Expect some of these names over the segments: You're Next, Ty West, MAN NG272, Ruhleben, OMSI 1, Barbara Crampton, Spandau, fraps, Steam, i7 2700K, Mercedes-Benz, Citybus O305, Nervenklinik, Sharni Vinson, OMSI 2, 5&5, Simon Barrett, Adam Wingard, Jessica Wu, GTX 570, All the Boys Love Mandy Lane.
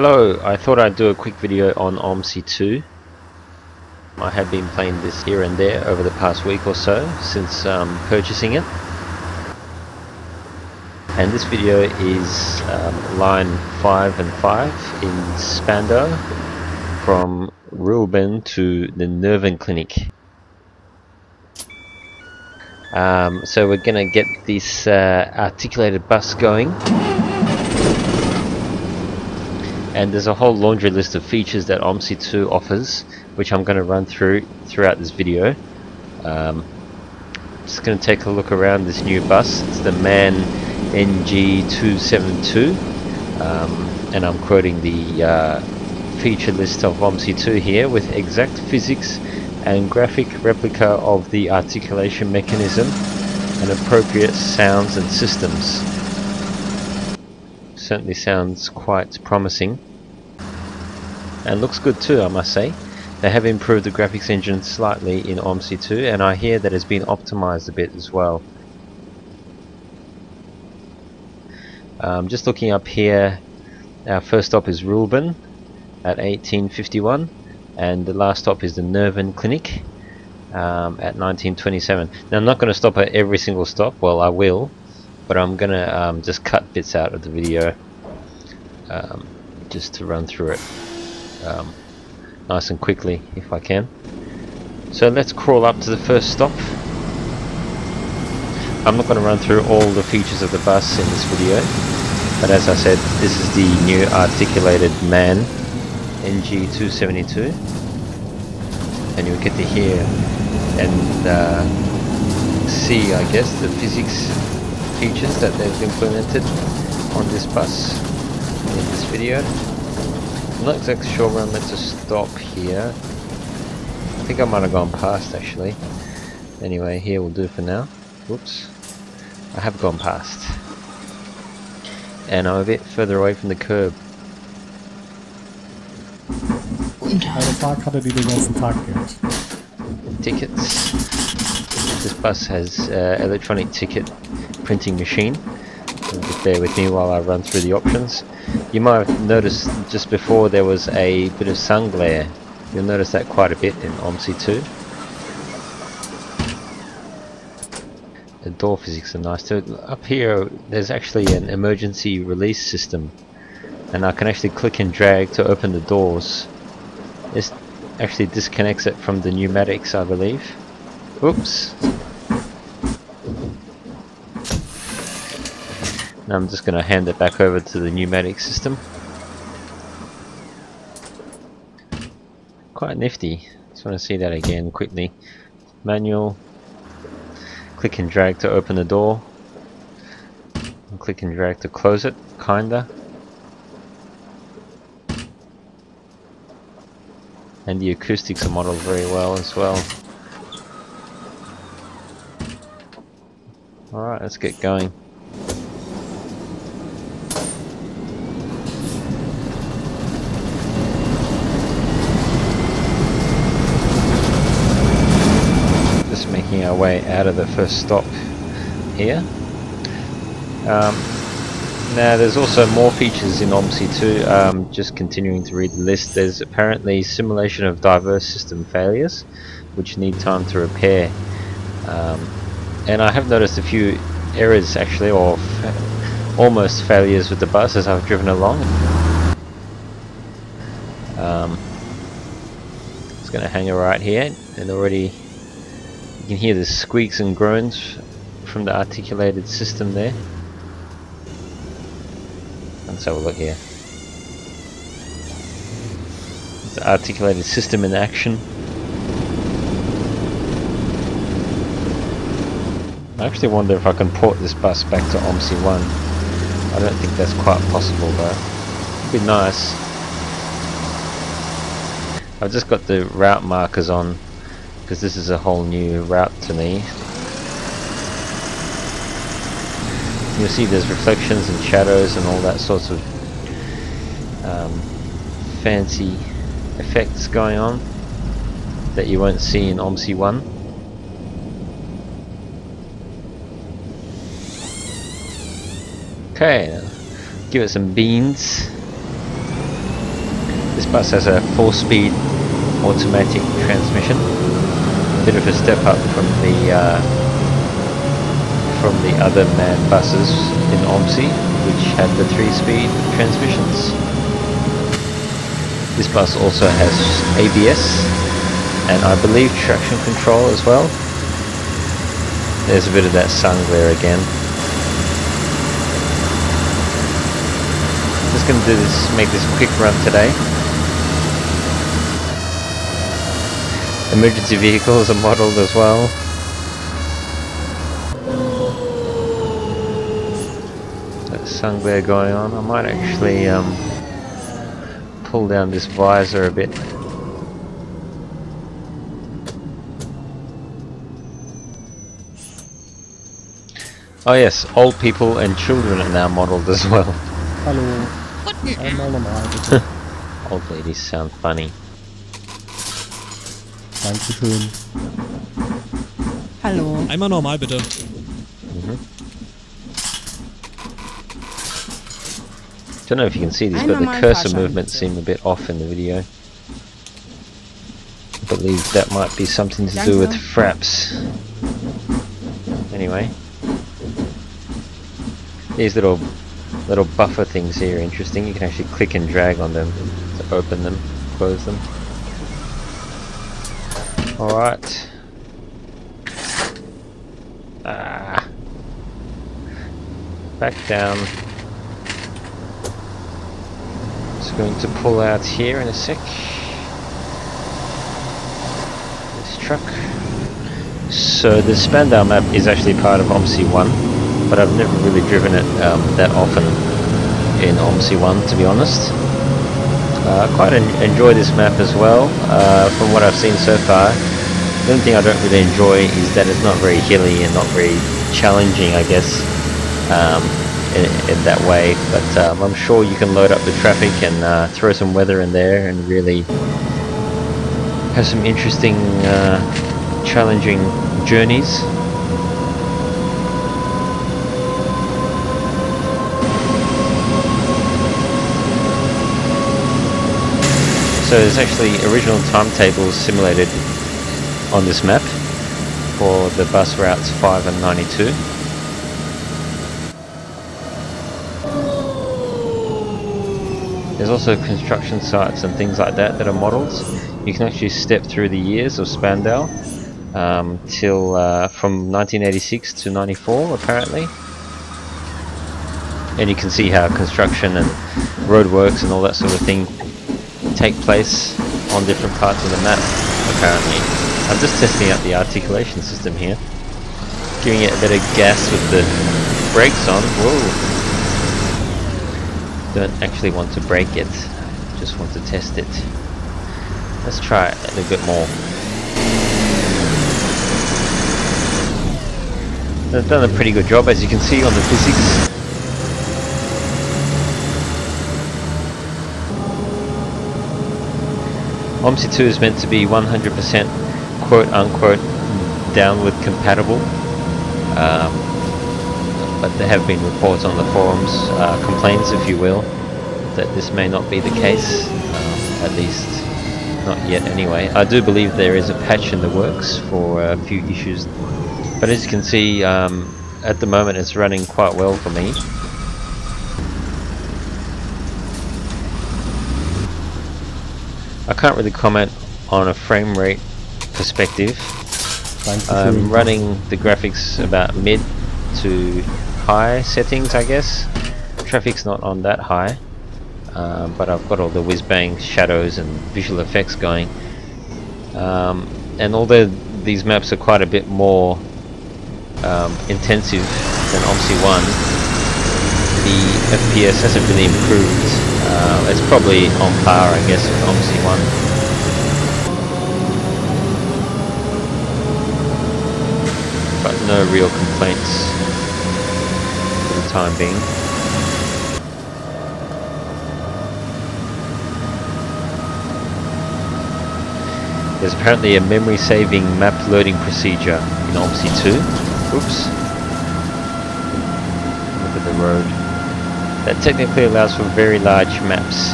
Hello, I thought I'd do a quick video on OMSI 2. I have been playing this here and there over the past week or so since purchasing it. And this video is line 5 and 5 in Spandau from Ruhleben to the Nervenklinik. So we're going to get this articulated bus going. And there's a whole laundry list of features that OMSI 2 offers, which I'm going to run throughout this video. Just going to take a look around this new bus. It's the MAN NG272, and I'm quoting the feature list of OMSI 2 here with exact physics and graphic replica of the articulation mechanism and appropriate sounds and systems. Certainly sounds quite promising and looks good too, I must say. They have improved the graphics engine slightly in OMSI 2, and I hear that it's been optimized a bit as well. Just looking up here, our first stop is Ruhleben at 1851, and the last stop is the Nervenklinik at 1927. Now I'm not going to stop at every single stop, well I will, but I'm going to just cut bits out of the video just to run through it nice and quickly if I can. So let's crawl up to the first stop. I'm not going to run through all the features of the bus in this video, but as I said, this is the new articulated MAN NG272, and you'll get to hear and see, I guess, the physics features that they've implemented on this bus in this video. I'm not exactly sure where I'm meant to stop here. I think I might have gone past actually. Anyway, here will do for now. Whoops, I have gone past and I'm a bit further away from the curb. Tickets. This bus has electronic ticket printing machine. Bear with me while I run through the options. You might have noticed just before there was a bit of sun glare. You'll notice that quite a bit in OMSI 2. The door physics are nice too. Up here there's actually an emergency release system, and I can actually click and drag to open the doors. This actually disconnects it from the pneumatics, I believe. Oops. Now I'm just going to hand it back over to the pneumatic system. Quite nifty. Just want to see that again quickly. Manual. Click and drag to open the door, and click and drag to close it, kinda. And the acoustics are modeled very well as well. Alright, let's get going. Our way out of the first stop here. Now there's also more features in OMSI 2. Just continuing to read the list, there's apparently simulation of diverse system failures which need time to repair, and I have noticed a few errors actually, or almost failures with the bus as I've driven along. It's going to hang right here, and already you can hear the squeaks and groans from the articulated system there. Let's have a look here. It's the articulated system in action. I actually wonder if I can port this bus back to OMSI 1. I don't think that's quite possible, but it'd be nice. I've just got the route markers on, because this is a whole new route to me. You'll see there's reflections and shadows and all that sorts of fancy effects going on that you won't see in OMSI 1. Okay, give it some beans. This bus has a 4-speed automatic transmission. A bit of a step up from the other MAN buses in OMSI, which had the 3-speed transmissions. This bus also has ABS and I believe traction control as well. There's a bit of that sun glare again. Just going to do this, make this quick run today. Emergency vehicles are modelled as well. That sun glare going on. I might actually pull down this visor a bit. Oh yes, old people and children are now modelled as well. Hello. Old ladies sound funny. Dankeschön. Hallo. Einmal normal bitte. Mhm. Don't know if you can see these, but the cursor movements seem a bit off in the video. I believe that might be something to do with fraps. Anyway, these little buffer things here are interesting. You can actually click and drag on them to open them, close them. Alright. Ah. Back down. Going to pull out here in a sec. This truck. So the Spandau map is actually part of OMSI 1, but I've never really driven it that often in OMSI 1, to be honest. I quite enjoy this map as well. From what I've seen so far, the only thing I don't really enjoy is that it's not very hilly and not very challenging, I guess. In that way, but I'm sure you can load up the traffic and throw some weather in there and really have some interesting challenging journeys. So there's actually original timetables simulated on this map for the bus routes 5 and 92. There's also construction sites and things like that that are models. You can actually step through the years of Spandau till from 1986 to 94 apparently, and you can see how construction and roadworks and all that sort of thing take place on different parts of the map apparently. I'm just testing out the articulation system here, giving it a bit of gas with the brakes on. Whoa. Don't actually want to break it, just want to test it. Let's try it a little bit more. They've done a pretty good job, as you can see on the physics. OMSI 2 is meant to be 100% quote unquote downward compatible. But there have been reports on the forums, complaints if you will, that this may not be the case, at least not yet anyway. I do believe there is a patch in the works for a few issues, but as you can see at the moment it's running quite well for me. I can't really comment on a frame rate perspective. I'm running the graphics about mid to high settings, I guess. Traffic's not on that high, but I've got all the whiz-bang shadows and visual effects going, and although these maps are quite a bit more intensive than OMSI 1, the FPS hasn't really improved. It's probably on par, I guess, with OMSI 1. But no real complaints for the time being. There's apparently a memory saving map loading procedure in OMSI 2. Oops. Look at the road. That technically allows for very large maps.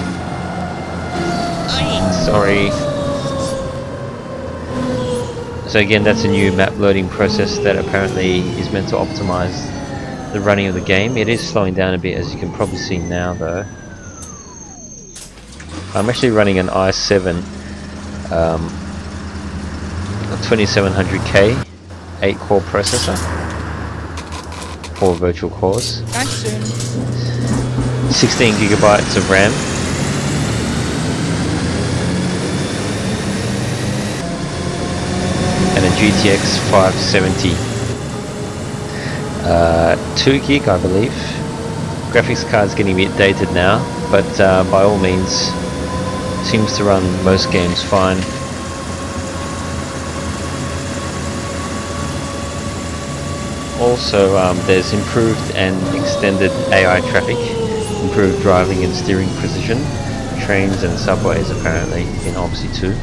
sorry. So again, that's a new map loading process that apparently is meant to optimize the running of the game. It is slowing down a bit, as you can probably see now though. I'm actually running an i7 2700K 8-core processor for virtual cores, 16 gigabytes of RAM. And a GTX 570, 2 gig, I believe. Graphics card's getting a bit dated now, but by all means, seems to run most games fine. Also, there's improved and extended AI traffic, improved driving and steering precision, trains and subways apparently in OMSI 2.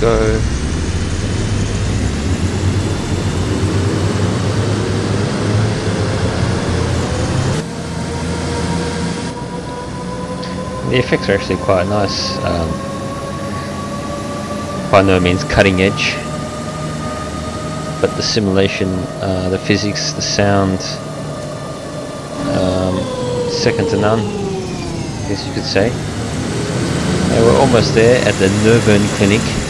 Go. The effects are actually quite nice, by no means cutting edge, but the simulation, the physics, the sound, second to none, I guess you could say. And we're almost there at the Nervenklinik,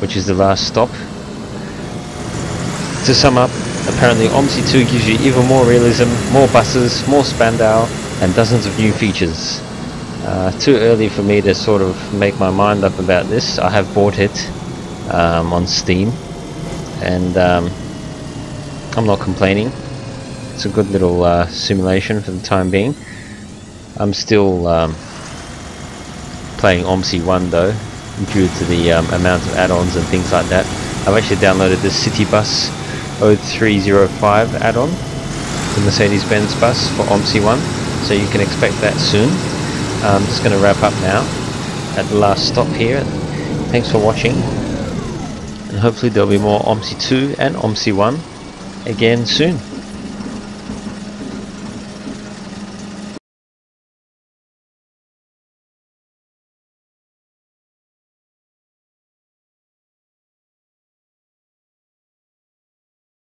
which is the last stop. To sum up, apparently OMSI 2 gives you even more realism, more buses, more Spandau, and dozens of new features. Too early for me to sort of make my mind up about this. I have bought it on Steam, and I'm not complaining. It's a good little simulation for the time being. I'm still playing OMSI 1 though, due to the amount of add-ons and things like that. I've actually downloaded the Citybus O305 add-on, the Mercedes-Benz bus for OMSI 1, so you can expect that soon. I'm just going to wrap up now at the last stop here. Thanks for watching, and hopefully there'll be more OMSI 2 and OMSI 1 again soon.